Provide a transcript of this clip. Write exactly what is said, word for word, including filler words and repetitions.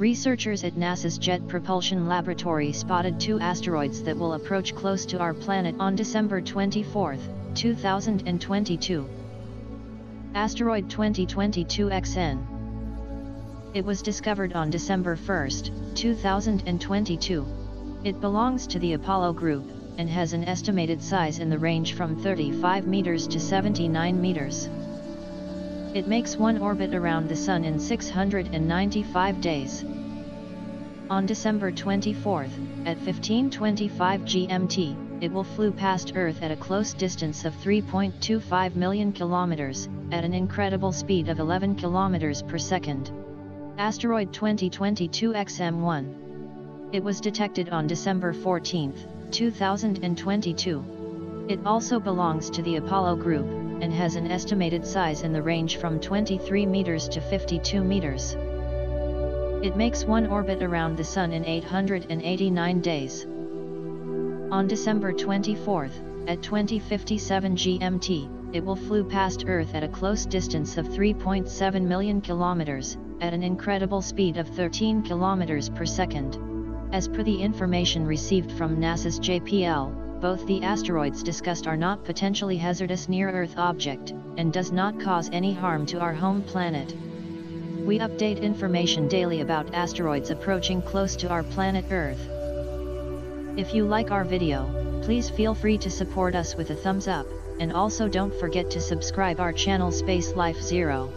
Researchers at NASA's Jet Propulsion Laboratory spotted two asteroids that will approach close to our planet on December twenty-fourth, two thousand twenty-two. Asteroid twenty twenty-two X N. It was discovered on December first, two thousand twenty-two. It belongs to the Apollo group, and has an estimated size in the range from thirty-five meters to seventy-nine meters. It makes one orbit around the Sun in six hundred ninety-five days. On December twenty-fourth, at fifteen twenty-five G M T, it will flew past Earth at a close distance of three point two five million kilometers, at an incredible speed of eleven kilometers per second. Asteroid twenty twenty-two X M one. It was detected on December fourteenth, two thousand twenty-two. It also belongs to the Apollo group, and has an estimated size in the range from twenty-three meters to fifty-two meters. It makes one orbit around the Sun in eight hundred eighty-nine days. On December twenty-fourth, at twenty fifty-seven G M T, it will flew past Earth at a close distance of three point seven million kilometers, at an incredible speed of thirteen kilometers per second. As per the information received from NASA's J P L, both the asteroids discussed are not potentially hazardous near-Earth object, and does not cause any harm to our home planet. We update information daily about asteroids approaching close to our planet Earth. If you like our video, please feel free to support us with a thumbs up, and also don't forget to subscribe our channel Space Life Zero.